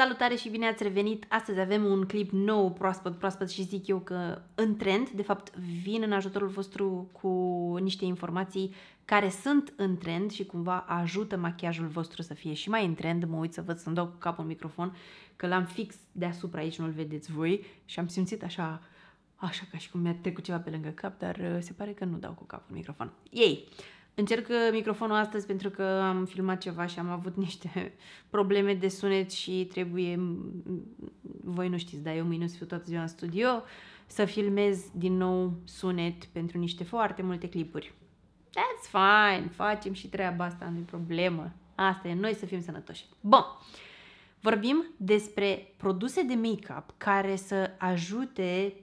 Salutare și bine ați revenit! Astăzi avem un clip nou, proaspăt și zic eu că în trend. De fapt, vin în ajutorul vostru cu niște informații care sunt în trend și cumva ajută machiajul vostru să fie și mai în trend. Mă uit să văd, să-mi dau cu capul în microfon, că l-am fix deasupra aici, nu-l vedeți voi. Și am simțit așa ca și cum mi-a trecut ceva pe lângă cap, dar se pare că nu dau cu capul în microfon. Ei! Încerc microfonul astăzi pentru că am filmat ceva și am avut niște probleme de sunet și trebuie, voi nu știți, dar eu mâine o să fiu toată ziua în studio, să filmez din nou sunet pentru niște foarte multe clipuri. That's fine, facem și treaba asta, nu-i problemă. Asta e, noi să fim sănătoși. Bun, vorbim despre produse de make-up care să ajute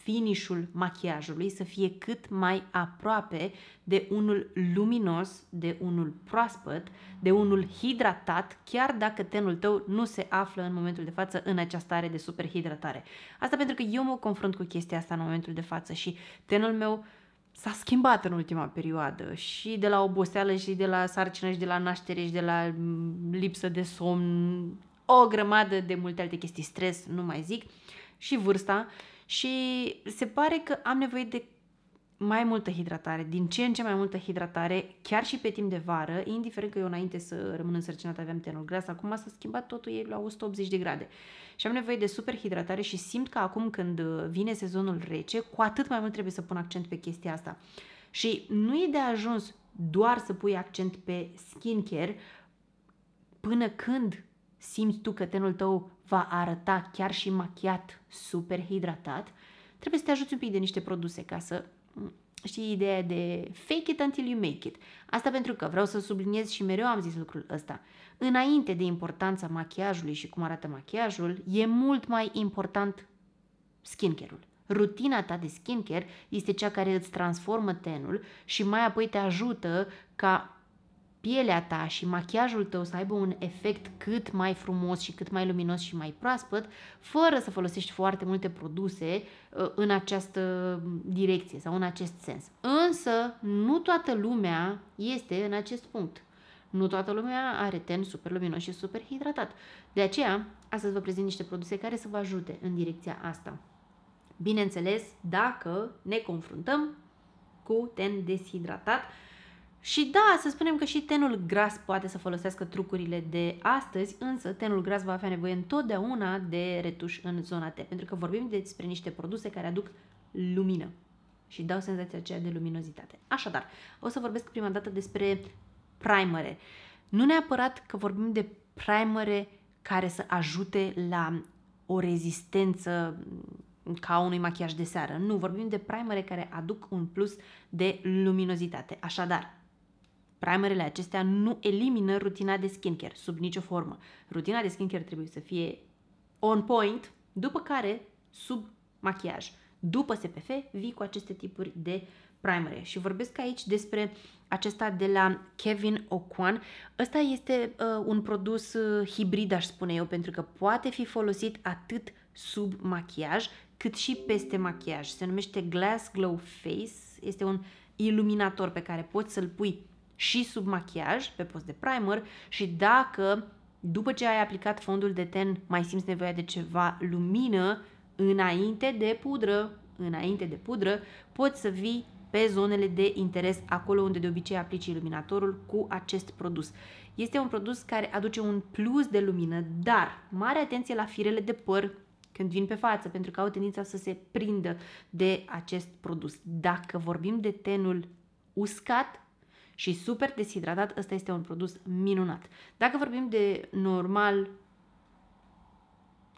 finish-ul machiajului să fie cât mai aproape de unul luminos, de unul proaspăt, de unul hidratat, chiar dacă tenul tău nu se află în momentul de față în această stare de superhidratare. Asta pentru că eu mă confrunt cu chestia asta în momentul de față și tenul meu s-a schimbat în ultima perioadă și de la oboseală și de la sarcină și de la naștere și de la lipsă de somn, o grămadă de multe alte chestii, stres, nu mai zic, și vârsta. Și se pare că am nevoie de mai multă hidratare, din ce în ce mai multă hidratare, chiar și pe timp de vară, indiferent că eu înainte să rămân însărcinată aveam tenul gras, acum s-a schimbat totul, e la 180 de grade. Și am nevoie de super hidratare și simt că acum când vine sezonul rece, cu atât mai mult trebuie să pun accent pe chestia asta. Și nu e de ajuns doar să pui accent pe skincare până când simți tu că tenul tău va arăta chiar și machiat, super hidratat, trebuie să te ajuți un pic de niște produse ca să știi ideea de fake it until you make it. Asta pentru că vreau să subliniez și mereu am zis lucrul ăsta. Înainte de importanța machiajului și cum arată machiajul, e mult mai important skincare-ul. Rutina ta de skincare este cea care îți transformă tenul și mai apoi te ajută ca pielea ta și machiajul tău să aibă un efect cât mai frumos și cât mai luminos și mai proaspăt, fără să folosești foarte multe produse în această direcție sau în acest sens. Însă, nu toată lumea este în acest punct. Nu toată lumea are ten super luminos și super hidratat. De aceea, astăzi vă prezint niște produse care să vă ajute în direcția asta. Bineînțeles, dacă ne confruntăm cu ten deshidratat. Și da, să spunem că și tenul gras poate să folosească trucurile de astăzi, însă tenul gras va avea nevoie întotdeauna de retuș în zona T, pentru că vorbim despre niște produse care aduc lumină și dau senzația aceea de luminozitate. Așadar, o să vorbesc prima dată despre primere. Nu neapărat că vorbim de primere care să ajute la o rezistență ca unui machiaj de seară. Nu, vorbim de primere care aduc un plus de luminozitate. Așadar, primerele acestea nu elimină rutina de skincare, sub nicio formă. Rutina de skincare trebuie să fie on point, după care sub machiaj. După SPF, vii cu aceste tipuri de primere. Și vorbesc aici despre acesta de la Kevyn Aucoin. Ăsta este un produs hibrid, aș spune eu, pentru că poate fi folosit atât sub machiaj, cât și peste machiaj. Se numește Glass Glow Face. Este un iluminator pe care poți să-l pui și sub machiaj, pe post de primer, și dacă după ce ai aplicat fondul de ten mai simți nevoia de ceva lumină, înainte de pudră, poți să vii pe zonele de interes, acolo unde de obicei aplici iluminatorul cu acest produs. Este un produs care aduce un plus de lumină, dar mare atenție la firele de păr când vin pe față, pentru că au tendința să se prindă de acest produs. Dacă vorbim de tenul uscat și super deshidratat, ăsta este un produs minunat. Dacă vorbim de normal,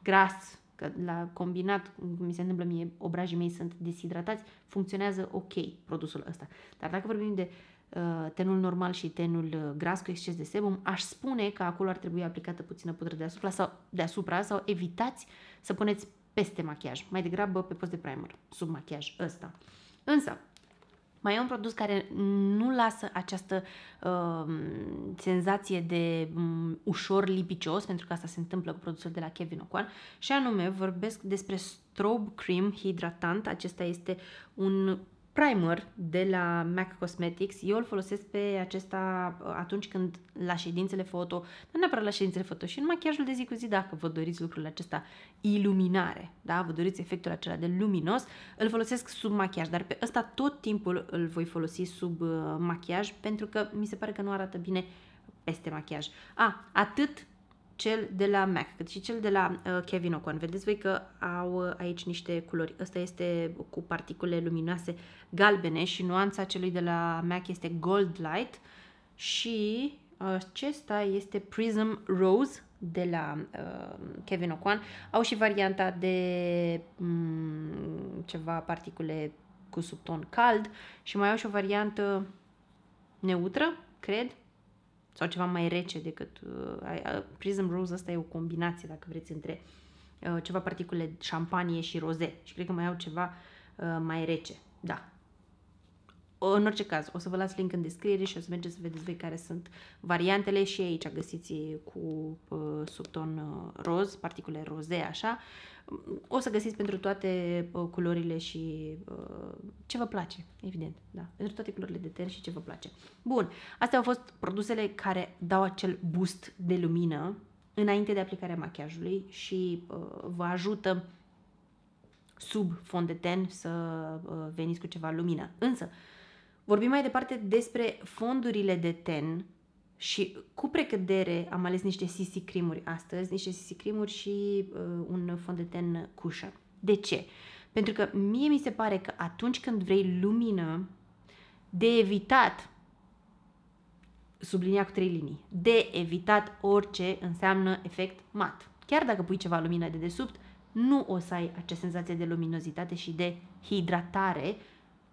gras, că la combinat, cum mi se întâmplă mie, obrajii mei sunt deshidratați, funcționează ok produsul ăsta. Dar dacă vorbim de tenul normal și tenul gras cu exces de sebum, aș spune că acolo ar trebui aplicată puțină pudră deasupra sau evitați să puneți peste machiaj, mai degrabă pe post de primer, sub machiaj ăsta. Însă, mai e un produs care nu lasă această senzație de ușor lipicios, pentru că asta se întâmplă cu produsul de la Kevyn Aucoin, și anume vorbesc despre Strobe Cream hidratant. Acesta este un primer de la MAC Cosmetics. Eu îl folosesc pe acesta atunci când la ședințele foto, nu neapărat la ședințele foto, și în machiajul de zi cu zi, dacă vă doriți lucrul acesta, iluminare, da? Vă doriți efectul acela de luminos, îl folosesc sub machiaj, dar pe ăsta tot timpul îl voi folosi sub machiaj, pentru că mi se pare că nu arată bine peste machiaj. Atât cel de la MAC, cât și cel de la Kevyn Aucoin. Vedeți voi că au aici niște culori. Ăsta este cu particule luminoase galbene și nuanța celui de la MAC este Gold Light și acesta este Prism Rose de la Kevyn Aucoin. Au și varianta de ceva particule cu subton cald și mai au și o variantă neutră, cred, sau ceva mai rece decât Prism Rose. Asta e o combinație, dacă vreți, între ceva particule șampanie și roze și cred că mai au ceva mai rece, da. În orice caz, o să vă las link în descriere și o să mergeți să vedeți voi care sunt variantele și aici găsiți cu subton roz, particule roze, așa. O să găsiți pentru toate culorile și ce vă place, evident, da, pentru toate culorile de ten și ce vă place. Bun, astea au fost produsele care dau acel boost de lumină înainte de aplicarea machiajului și vă ajută sub fond de ten să veniți cu ceva lumină. Însă, vorbim mai departe despre fondurile de ten și cu precădere am ales niște CC cream-uri astăzi, niște CC cream-uri și un fond de ten cushion. De ce? Pentru că mie mi se pare că atunci când vrei lumină, de evitat, sublinia cu 3 linii, de evitat orice înseamnă efect mat. Chiar dacă pui ceva lumină de desubt, nu o să ai acea senzație de luminozitate și de hidratare,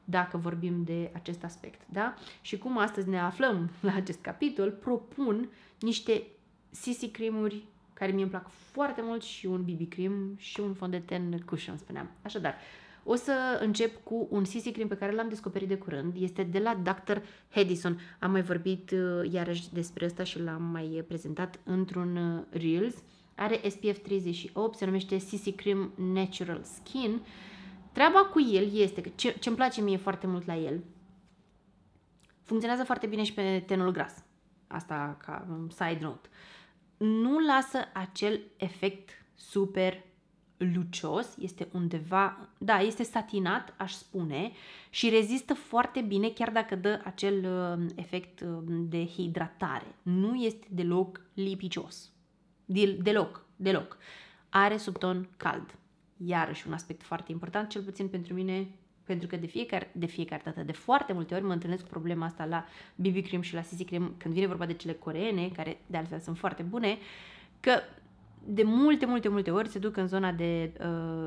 dacă vorbim de acest aspect, da? Și cum astăzi ne aflăm la acest capitol, propun niște CC cream-uri care mie îmi plac foarte mult și un BB cream și un fond de ten cushion, spuneam. Așadar, o să încep cu un CC cream pe care l-am descoperit de curând. Este de la Dr. Hedison. Am mai vorbit iarăși despre asta și l-am mai prezentat într-un Reels. Are SPF 38, se numește CC Cream Natural Skin. Treaba cu el este că ce-mi place mie foarte mult la el, funcționează foarte bine și pe tenul gras. Asta ca side note. Nu lasă acel efect super lucios, este undeva, da, este satinat, aș spune, și rezistă foarte bine chiar dacă dă acel efect de hidratare. Nu este deloc lipicios. Deloc. Are subton cald. Iarăși un aspect foarte important, cel puțin pentru mine, pentru că de fiecare dată, de foarte multe ori mă întâlnesc cu problema asta la BB Cream și la CC Cream, când vine vorba de cele coreene, care de altfel sunt foarte bune, că de multe ori se duc în zona de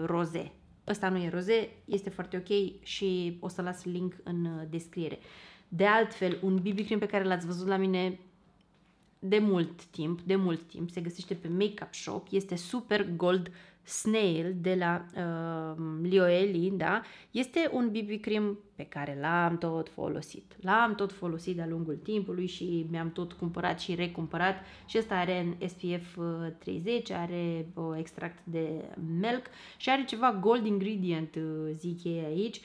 roze. Ăsta nu e roze, este foarte ok și o să las link în descriere. De altfel, un BB Cream pe care l-ați văzut la mine de mult timp, se găsește pe Makeup Shop, este Super Gold Snail de la Lioelinda. Este un BB cream pe care l-am tot folosit. L-am tot folosit de-a lungul timpului și mi-am tot cumpărat și recumpărat și ăsta are SPF 30, are extract de melc și are ceva gold ingredient, zic ei aici.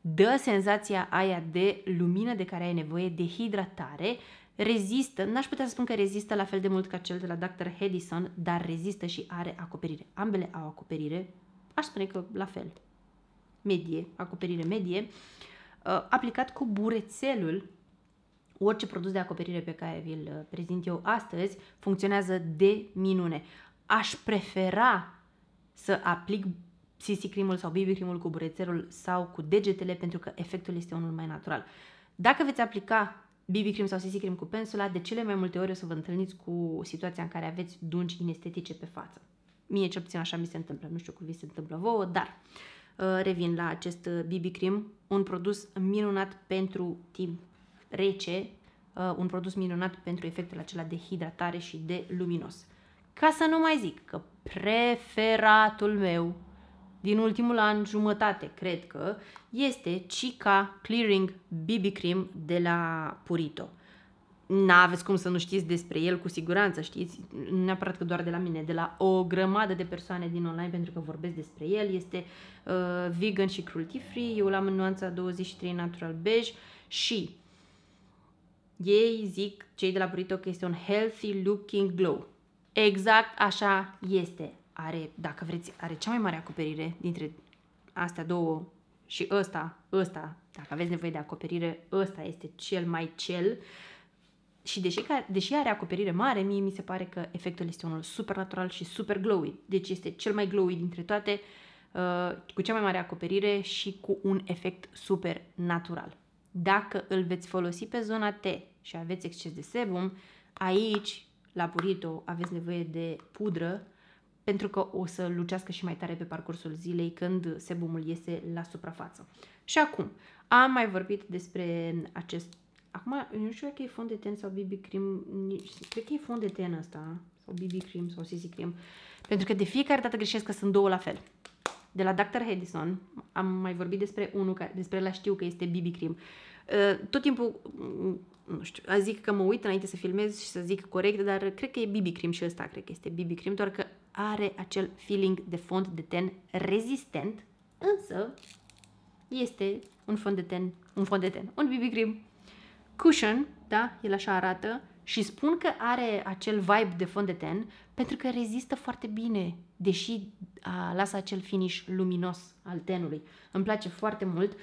Dă senzația aia de lumină de care ai nevoie, de hidratare. Rezistă, n-aș putea să spun că rezistă la fel de mult ca cel de la Dr. Hedison, dar rezistă și are acoperire. Ambele au acoperire, aș spune că la fel, medie, acoperire medie, aplicat cu burețelul. Orice produs de acoperire pe care vi-l prezint eu astăzi funcționează de minune. Aș prefera să aplic CC cream-ul sau BB cream-ul cu burețelul sau cu degetele pentru că efectul este unul mai natural. Dacă veți aplica BB cream sau CC cream cu pensula, de cele mai multe ori o să vă întâlniți cu situația în care aveți dungi inestetice pe față. Mie cel puțin așa mi se întâmplă, nu știu cum vi se întâmplă vouă, dar revin la acest BB cream, un produs minunat pentru timp rece, un produs minunat pentru efectul acela de hidratare și de luminos. Ca să nu mai zic că preferatul meu din ultimul an jumătate, cred că, este Cica Clearing BB Cream de la Purito. n-aveți cum să nu știți despre el, cu siguranță știți, nu neapărat că doar de la mine, de la o grămadă de persoane din online, pentru că vorbesc despre el. Este vegan și cruelty free, eu l-am în nuanța 23 natural beige și ei zic, cei de la Purito, că este un healthy looking glow. Exact așa este. Are, dacă vreți, are cea mai mare acoperire dintre astea două și ăsta. Dacă aveți nevoie de acoperire, ăsta este cel mai cel. Și deși are acoperire mare, mie mi se pare că efectul este unul super natural și super glowy. Deci este cel mai glowy dintre toate, cu cea mai mare acoperire și cu un efect super natural. Dacă îl veți folosi pe zona T și aveți exces de sebum, aici, la Purito, aveți nevoie de pudră, pentru că o să lucească și mai tare pe parcursul zilei când sebumul iese la suprafață. Și acum, am mai vorbit despre acest... Acum, nu știu dacă e fond de ten sau BB Cream, cred că e fond de ten ăsta, sau BB Cream sau CC Cream, pentru că de fiecare dată greșesc că sunt două la fel. De la Dr. Hedison am mai vorbit despre unul, despre ăla știu că este BB Cream. Tot timpul, nu știu, zic că mă uit înainte să filmez și să zic corect, dar cred că e BB Cream și ăsta, cred că este BB Cream, doar că are acel feeling de fond de ten rezistent, însă este un fond de ten, un BB Cream Cushion, da? El așa arată și spun că are acel vibe de fond de ten pentru că rezistă foarte bine, deși lasă acel finish luminos al tenului. Îmi place foarte mult.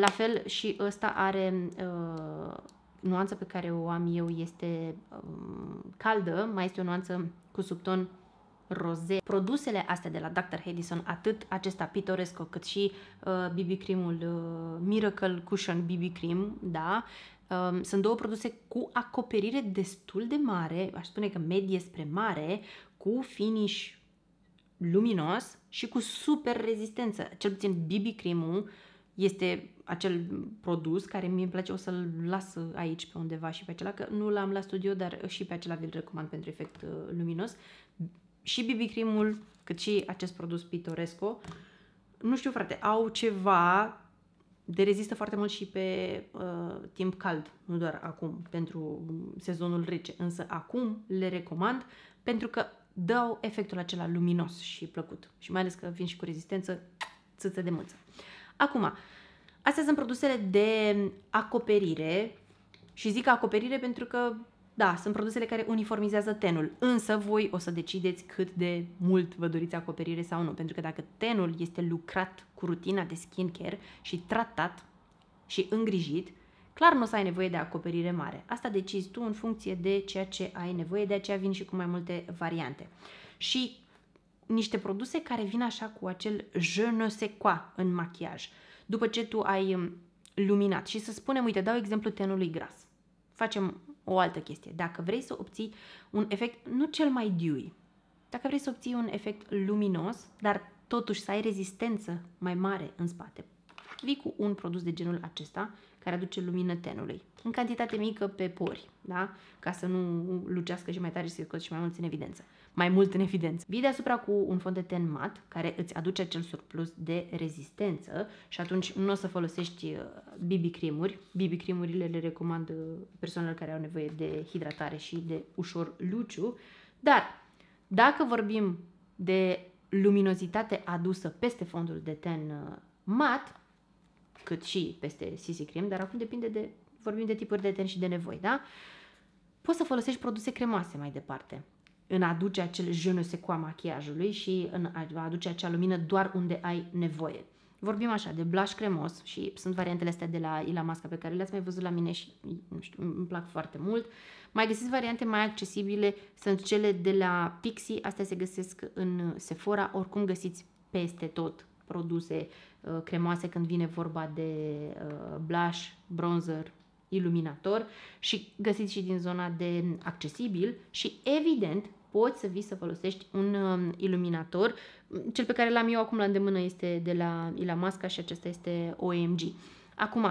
La fel și ăsta are nuanța pe care o am eu, este caldă, mai este o nuanță cu subton roze. Produsele astea de la Dr. Hedison, atât acesta Pitoresco, cât și BB Cream-ul Miracle Cushion BB Cream, da? Sunt două produse cu acoperire destul de mare, aș spune că medie spre mare, cu finish luminos și cu super rezistență. Cel puțin BB Cream-ul este acel produs care mi-e place, o să-l las aici pe undeva și pe acela, că nu l-am la studio, dar și pe acela vi-l recomand pentru efect luminos. Și BB Cream-ul, cât și acest produs Pitoresco, nu știu frate, au ceva de rezistă foarte mult și pe timp cald, nu doar acum, pentru sezonul rece, însă acum le recomand pentru că dau efectul acela luminos și plăcut și mai ales că vin și cu rezistență, țâță de mâță. Acum, astea sunt produsele de acoperire și zic acoperire pentru că da, sunt produsele care uniformizează tenul, însă voi o să decideți cât de mult vă doriți acoperire sau nu, pentru că dacă tenul este lucrat cu rutina de skincare și tratat și îngrijit, clar nu o să ai nevoie de acoperire mare. Asta decizi tu în funcție de ceea ce ai nevoie, de aceea vin și cu mai multe variante. Și niște produse care vin așa cu acel je ne sais quoi în machiaj, după ce tu ai luminat. Și să spunem, uite, dau exemplu tenului gras. Facem o altă chestie. Dacă vrei să obții un efect, nu cel mai dewy, dacă vrei să obții un efect luminos, dar totuși să ai rezistență mai mare în spate, vii cu un produs de genul acesta, care aduce lumină tenului, în cantitate mică pe pori, da? Ca să nu lucească și mai tare și să-i scoți și mai mult în evidență. Vii deasupra cu un fond de ten mat, care îți aduce acel surplus de rezistență și atunci nu o să folosești BB Cream-uri. BB Cream-urile le recomand persoanelor care au nevoie de hidratare și de ușor luciu, dar dacă vorbim de luminozitate adusă peste fondul de ten mat, cât și peste CC Cream, dar acum depinde de, vorbim de tipuri de ten și de nevoi, da? Poți să folosești produse cremoase mai departe, în a aduce acel je ne sais quoi machiajului și în a aduce acea lumină doar unde ai nevoie. Vorbim așa de blush cremos și sunt variantele astea de la Illamasqua pe care le-ați mai văzut la mine și nu știu, îmi plac foarte mult. Mai găsiți variante mai accesibile, sunt cele de la Pixi, astea se găsesc în Sephora, oricum găsiți peste tot produse cremoase când vine vorba de blush, bronzer, iluminator și găsiți și din zona de accesibil și evident poți să vii să folosești un iluminator. Cel pe care l-am eu acum la îndemână este de la Illamasqua și acesta este OMG. Acum,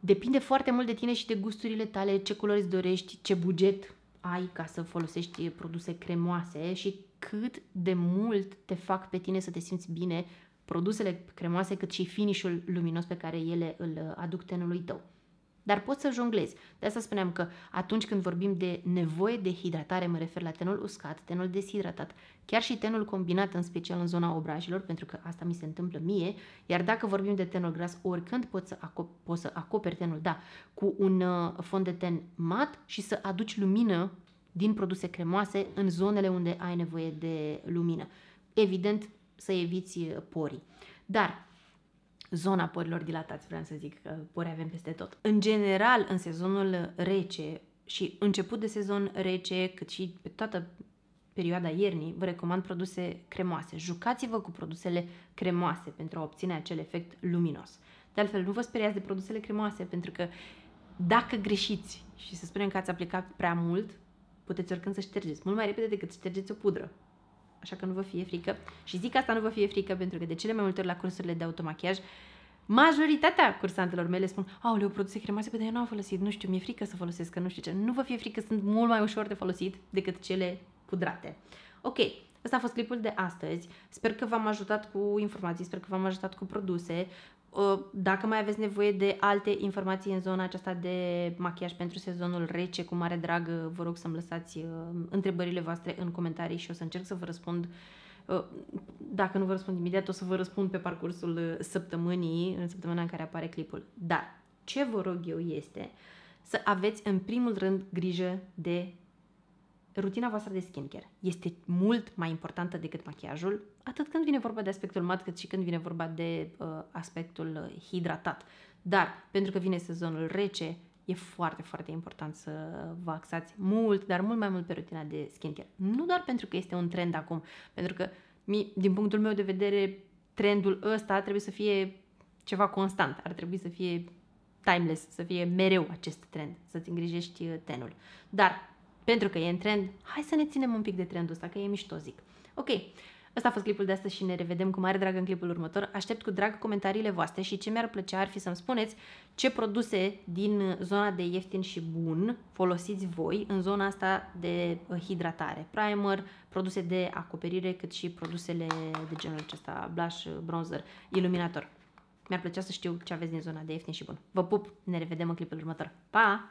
depinde foarte mult de tine și de gusturile tale, ce culori îți dorești, ce buget ai ca să folosești produse cremoase și cât de mult te fac pe tine să te simți bine produsele cremoase, cât și finish-ul luminos pe care ele îl aduc tenului tău. Dar poți să jonglezi. De asta spuneam că atunci când vorbim de nevoie de hidratare, mă refer la tenul uscat, tenul deshidratat, chiar și tenul combinat, în special în zona obrajilor, pentru că asta mi se întâmplă mie, iar dacă vorbim de tenul gras, oricând poți să acoperi tenul, da, cu un fond de ten mat și să aduci lumină din produse cremoase în zonele unde ai nevoie de lumină. Evident, să eviți porii. Dar zona porilor dilatați, vreau să zic că pori avem peste tot. În general, în sezonul rece și început de sezon rece, cât și pe toată perioada iernii, vă recomand produse cremoase. Jucați-vă cu produsele cremoase pentru a obține acel efect luminos. De altfel, nu vă speriați de produsele cremoase, pentru că dacă greșiți și să spunem că ați aplicat prea mult, puteți oricând să ștergeți, mult mai repede decât ștergeți o pudră. Așa că nu vă fie frică. Și zic asta, nu vă fie frică, pentru că de cele mai multe ori la cursurile de automachiaj, majoritatea cursantelor mele spun: aoleu, produse cremoase, pe de eu nu am folosit, nu știu, mi-e frică să folosesc, că nu știu ce. Nu vă fie frică, sunt mult mai ușor de folosit decât cele pudrate. Ok, ăsta a fost clipul de astăzi. Sper că v-am ajutat cu informații, sper că v-am ajutat cu produse. Dacă mai aveți nevoie de alte informații în zona aceasta de machiaj pentru sezonul rece, cu mare drag vă rog să-mi lăsați întrebările voastre în comentarii și o să încerc să vă răspund. Dacă nu vă răspund imediat, o să vă răspund pe parcursul săptămânii, în săptămâna în care apare clipul. Dar ce vă rog eu este să aveți în primul rând grijă de rutina voastră de skincare. Este mult mai importantă decât machiajul, atât când vine vorba de aspectul mat, cât și când vine vorba de aspectul hidratat. Dar, pentru că vine sezonul rece, e foarte, foarte important să vă axați mult, dar mult mai mult pe rutina de skincare. Nu doar pentru că este un trend acum, pentru că, din punctul meu de vedere, trendul ăsta trebuie să fie ceva constant, ar trebui să fie timeless, să fie mereu acest trend, să-ți îngrijești tenul. Dar, pentru că e în trend, hai să ne ținem un pic de trendul ăsta, că e mișto, zic. Ok, ăsta a fost clipul de astăzi și ne revedem cu mare drag în clipul următor. Aștept cu drag comentariile voastre și ce mi-ar plăcea ar fi să-mi spuneți ce produse din zona de ieftin și bun folosiți voi în zona asta de hidratare. Primer, produse de acoperire, cât și produsele de genul acesta, blush, bronzer, iluminator. Mi-ar plăcea să știu ce aveți din zona de ieftin și bun. Vă pup, ne revedem în clipul următor. Pa!